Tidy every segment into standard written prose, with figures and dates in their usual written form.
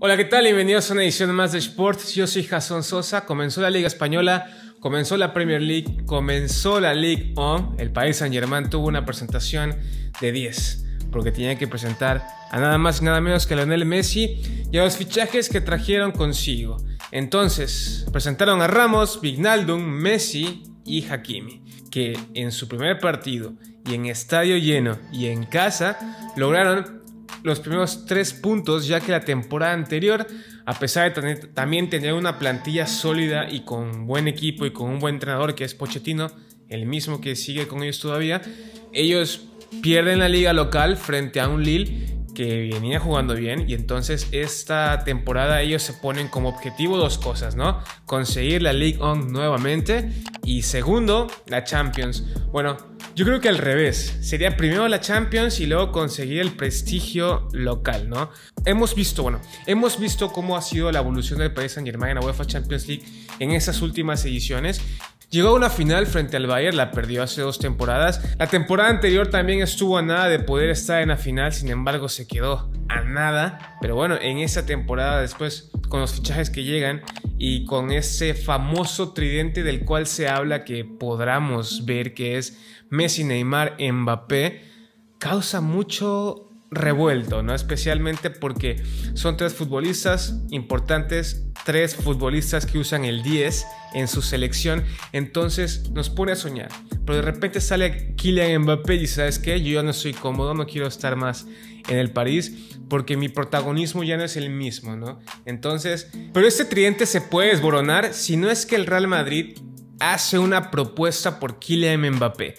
Hola, ¿qué tal? Bienvenidos a una edición más de Sports. Yo soy Jason Sosa. Comenzó la Liga Española, comenzó la Premier League, comenzó la Ligue 1. El Paris Saint Germain tuvo una presentación de 10, porque tenía que presentar a nada más y nada menos que a Lionel Messi y a los fichajes que trajeron consigo. Entonces, presentaron a Ramos, Vignaldum, Messi y Hakimi, que en su primer partido y en estadio lleno y en casa lograron los primeros 3 puntos, ya que la temporada anterior, a pesar de también tener una plantilla sólida y con buen equipo y con un buen entrenador que es Pochettino, el mismo que sigue con ellos todavía, ellos pierden la liga local frente a un Lille que venía jugando bien, y entonces esta temporada ellos se ponen como objetivo 2 cosas, ¿no? Conseguir la Ligue 1 nuevamente y segundo, la Champions. Bueno, yo creo que al revés, sería primero la Champions y luego conseguir el prestigio local, ¿no? Hemos visto cómo ha sido la evolución del Paris Saint Germain en la UEFA Champions League en esas últimas ediciones. Llegó a una final frente al Bayern, la perdió hace 2 temporadas. La temporada anterior también estuvo a nada de poder estar en la final, sin embargo se quedó a nada. Pero bueno, en esa temporada después, con los fichajes que llegan y con ese famoso tridente del cual se habla que podamos ver que es Messi, Neymar, Mbappé, causa mucho revuelto, ¿no? Especialmente porque son 3 futbolistas importantes, 3 futbolistas que usan el 10 en su selección, entonces nos pone a soñar. Pero de repente sale Kylian Mbappé y ¿sabes qué? Yo ya no soy cómodo, no quiero estar más en el París porque mi protagonismo ya no es el mismo, ¿no? Entonces, pero este tridente se puede desboronar si no es que el Real Madrid hace una propuesta por Kylian Mbappé.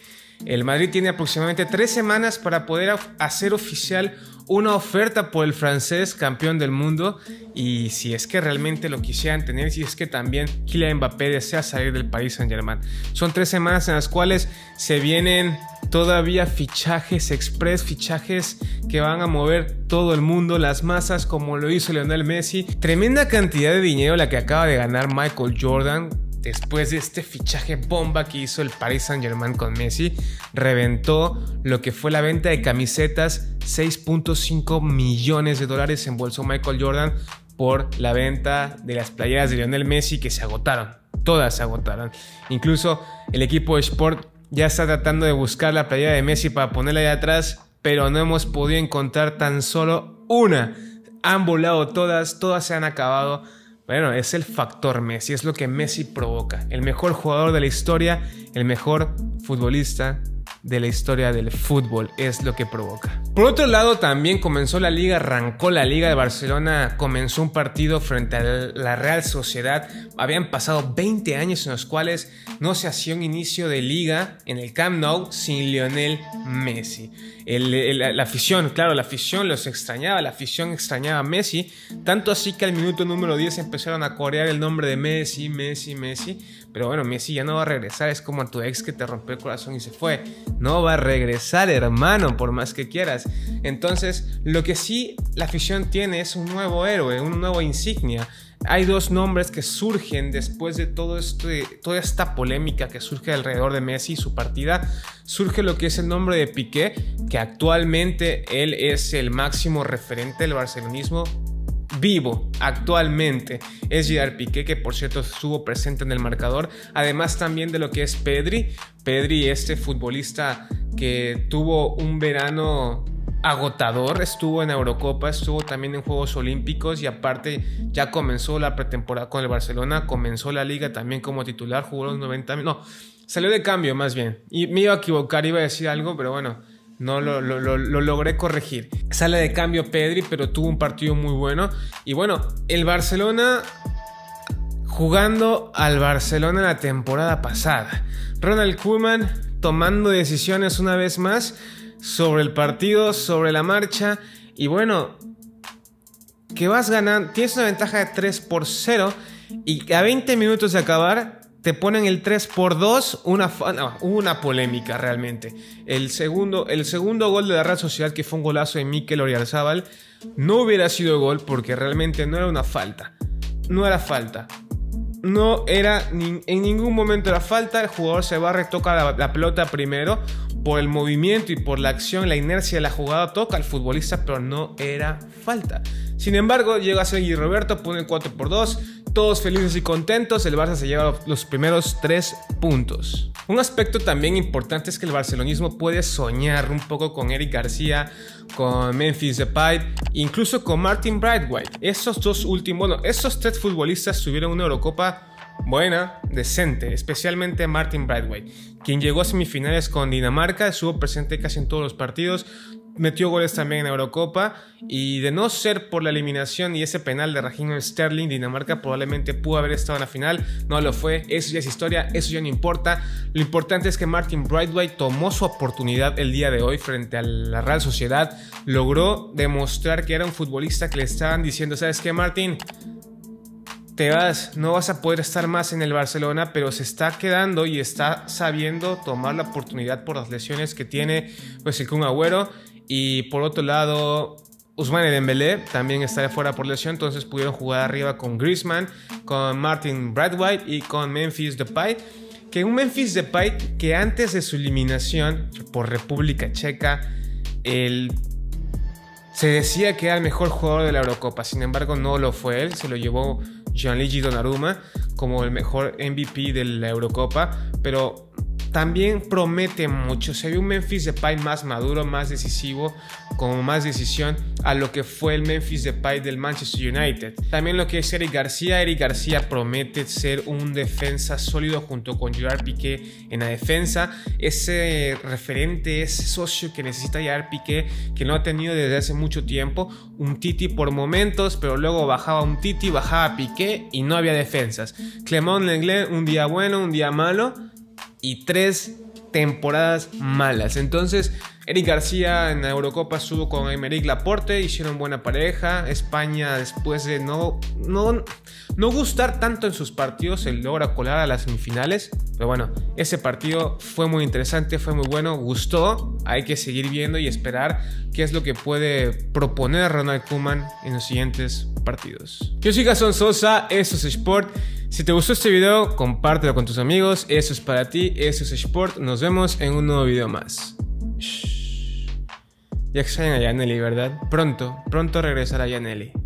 El Madrid tiene aproximadamente 3 semanas para poder hacer oficial una oferta por el francés campeón del mundo, y si es que realmente lo quisieran tener, si es que también Kylian Mbappé desea salir del Paris Saint Germain. Son 3 semanas en las cuales se vienen todavía fichajes express, fichajes que van a mover todo el mundo, las masas, como lo hizo Lionel Messi. Tremenda cantidad de dinero la que acaba de ganar Michael Jordan después de este fichaje bomba que hizo el Paris Saint Germain con Messi. Reventó lo que fue la venta de camisetas, 6.5 millones de dólares embolsó Michael Jordan por la venta de las playeras de Lionel Messi, que se agotaron, todas se agotaron. Incluso el equipo de Sport ya está tratando de buscar la playera de Messi para ponerla ahí atrás, pero no hemos podido encontrar tan solo una. Han volado todas, todas se han acabado. Bueno, es el factor Messi, es lo que Messi provoca. El mejor jugador de la historia, el mejor futbolista de la historia del fútbol, es lo que provoca. Por otro lado, también comenzó la Liga, arrancó la Liga de Barcelona, comenzó un partido frente a la Real Sociedad. Habían pasado 20 años en los cuales no se hacía un inicio de Liga en el Camp Nou sin Lionel Messi. La afición, claro, la afición los extrañaba, la afición extrañaba a Messi, tanto así que al minuto número 10 empezaron a corear el nombre de Messi, Messi, Messi. Pero bueno, Messi ya no va a regresar, es como a tu ex que te rompió el corazón y se fue. No va a regresar, hermano, por más que quieras. Entonces, lo que sí la afición tiene es un nuevo héroe, una nueva insignia. Hay 2 nombres que surgen después de toda esta polémica que surge alrededor de Messi y su partida. Surge lo que es el nombre de Piqué, que actualmente él es el máximo referente del barcelonismo vivo actualmente. Es Gerard Piqué, que por cierto estuvo presente en el marcador, además también de lo que es Pedri. Pedri, este futbolista que tuvo un verano agotador, estuvo en Eurocopa, estuvo también en Juegos Olímpicos, y aparte ya comenzó la pretemporada con el Barcelona, comenzó la Liga también como titular, jugó los 90 minutos, no, salió de cambio más bien, y me iba a equivocar, iba a decir algo, pero bueno, no lo logré corregir. Sale de cambio Pedri, pero tuvo un partido muy bueno. Y bueno, el Barcelona jugando al Barcelona la temporada pasada. Ronald Koeman tomando decisiones una vez más sobre el partido, sobre la marcha. Y bueno, que vas ganando, tienes una ventaja de 3-0 y a 20 minutos de acabar te ponen el 3-2, una polémica realmente. El segundo gol de la Real Sociedad, que fue un golazo de Mikel Oyarzabal, no hubiera sido gol porque realmente no era una falta. No era falta. No era, en ningún momento era falta. El jugador se barre, toca la pelota primero. Por el movimiento y por la acción, la inercia de la jugada, toca al futbolista, pero no era falta. Sin embargo, llega Sergi Roberto, pone el 4x2, todos felices y contentos, el Barça se lleva los primeros 3 puntos. Un aspecto también importante es que el barcelonismo puede soñar un poco con Eric García, con Memphis Depay, incluso con Martin Braithwaite. Esos dos últimos, bueno, esos 3 futbolistas subieron una Eurocopa buena, decente, especialmente Martin Braithwaite, quien llegó a semifinales con Dinamarca, estuvo presente casi en todos los partidos, metió goles también en Eurocopa, y de no ser por la eliminación y ese penal de Raheem Sterling, Dinamarca probablemente pudo haber estado en la final. No lo fue, eso ya es historia, eso ya no importa. Lo importante es que Martin Braithwaite tomó su oportunidad el día de hoy frente a la Real Sociedad, logró demostrar que era un futbolista que le estaban diciendo, ¿sabes qué, Martin? Te vas, no vas a poder estar más en el Barcelona, pero se está quedando y está sabiendo tomar la oportunidad por las lesiones que tiene, pues, el Kun Agüero. Y por otro lado, Ousmane Dembélé también está de fuera por lesión, entonces pudieron jugar arriba con Griezmann, con Martin Braithwaite y con Memphis Depay. Que un Memphis Depay que antes de su eliminación por República Checa, se decía que era el mejor jugador de la Eurocopa, sin embargo no lo fue él, se lo llevó Gianluigi Donnarumma como el mejor MVP de la Eurocopa, pero también promete mucho. Se ve un Memphis Depay más maduro, más decisivo, con más decisión a lo que fue el Memphis Depay del Manchester United. También lo que es Eric García. Eric García promete ser un defensa sólido junto con Gerard Piqué en la defensa. Ese referente, ese socio que necesita Gerard Piqué, que no ha tenido desde hace mucho tiempo. Un Titi por momentos, pero luego bajaba un Titi, bajaba Piqué y no había defensas. Clément Lenglet, un día bueno, un día malo, y 3 temporadas malas. Entonces Eric García en la Eurocopa estuvo con Aymeric Laporte, hicieron buena pareja. España, después de no gustar tanto en sus partidos, se logra colar a las semifinales. Pero bueno, ese partido fue muy interesante, fue muy bueno, gustó. Hay que seguir viendo y esperar qué es lo que puede proponer Ronald Koeman en los siguientes partidos. Yo soy Jason Sosa, esto es Sport. Si te gustó este video, compártelo con tus amigos. Eso es para ti, eso es Sport. Nos vemos en un nuevo video más. Ya extrañan a Llanelli, ¿verdad? Pronto regresará Llanelli.